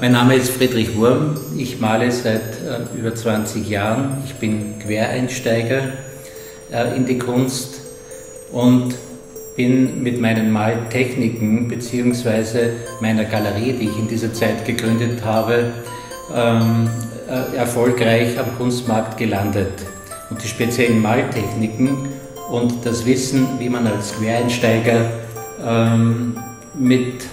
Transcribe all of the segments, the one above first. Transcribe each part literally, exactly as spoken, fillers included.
Mein Name ist Friedrich Wurm, ich male seit äh, über zwanzig Jahren. Ich bin Quereinsteiger äh, in die Kunst und bin mit meinen Maltechniken bzw. meiner Galerie, die ich in dieser Zeit gegründet habe, ähm, äh, erfolgreich am Kunstmarkt gelandet. Und die speziellen Maltechniken und das Wissen, wie man als Quereinsteiger ähm, mit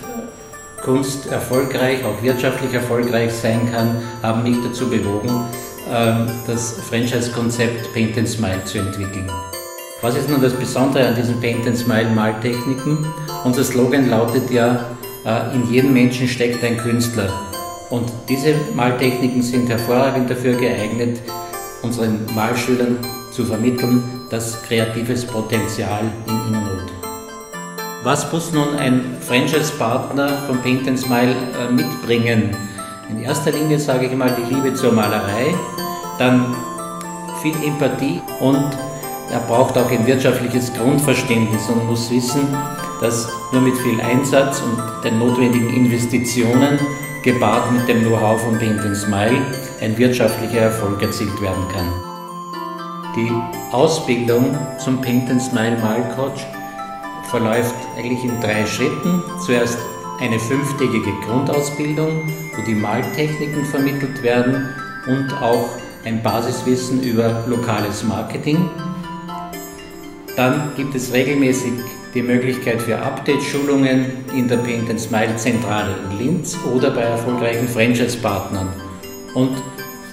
Kunst erfolgreich, auch wirtschaftlich erfolgreich sein kann, haben mich dazu bewogen, das Franchise-Konzept Paint and Smile zu entwickeln. Was ist nun das Besondere an diesen Paint and Smile Maltechniken? Unser Slogan lautet ja, in jedem Menschen steckt ein Künstler. Und diese Maltechniken sind hervorragend dafür geeignet, unseren Malschülern zu vermitteln, dass kreatives Potenzial in ihnen ruht. Was muss nun ein Franchise-Partner von Paint and Smile mitbringen? In erster Linie sage ich mal die Liebe zur Malerei, dann viel Empathie und er braucht auch ein wirtschaftliches Grundverständnis und muss wissen, dass nur mit viel Einsatz und den notwendigen Investitionen gepaart mit dem Know-how von Paint and Smile ein wirtschaftlicher Erfolg erzielt werden kann. Die Ausbildung zum Paint and Smile Malcoach verläuft eigentlich in drei Schritten. Zuerst eine fünftägige Grundausbildung, wo die Maltechniken vermittelt werden und auch ein Basiswissen über lokales Marketing. Dann gibt es regelmäßig die Möglichkeit für Update-Schulungen in der Paint and Smile Zentrale in Linz oder bei erfolgreichen Franchise-Partnern. Und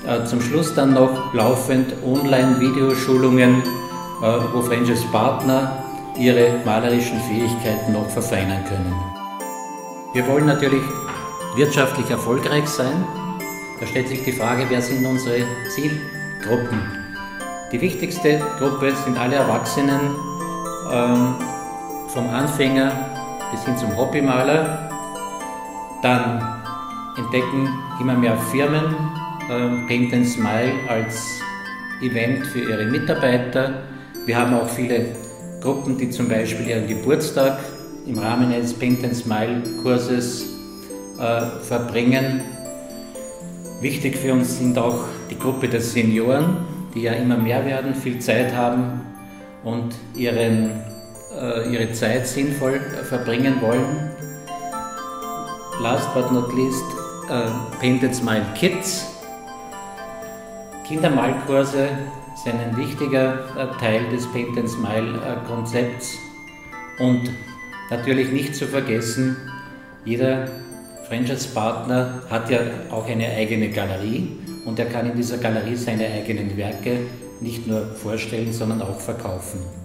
äh, zum Schluss dann noch laufend Online-Videoschulungen, äh, wo Franchise-Partner ihre malerischen Fähigkeiten noch verfeinern können. Wir wollen natürlich wirtschaftlich erfolgreich sein. Da stellt sich die Frage, wer sind unsere Zielgruppen? Die wichtigste Gruppe sind alle Erwachsenen, ähm, vom Anfänger bis hin zum Hobbymaler. Dann entdecken immer mehr Firmen ähm, Paint and Smile als Event für ihre Mitarbeiter. Wir haben auch viele Gruppen, die zum Beispiel ihren Geburtstag im Rahmen eines Paint and Smile Kurses äh, verbringen. Wichtig für uns sind auch die Gruppe der Senioren, die ja immer mehr werden, viel Zeit haben und ihren, äh, ihre Zeit sinnvoll äh, verbringen wollen. Last but not least, äh, Paint and Smile Kids. Kindermalkurse sind ein wichtiger Teil des Paint and Smile Konzepts und natürlich nicht zu vergessen, jeder Franchise-Partner hat ja auch eine eigene Galerie und er kann in dieser Galerie seine eigenen Werke nicht nur vorstellen, sondern auch verkaufen.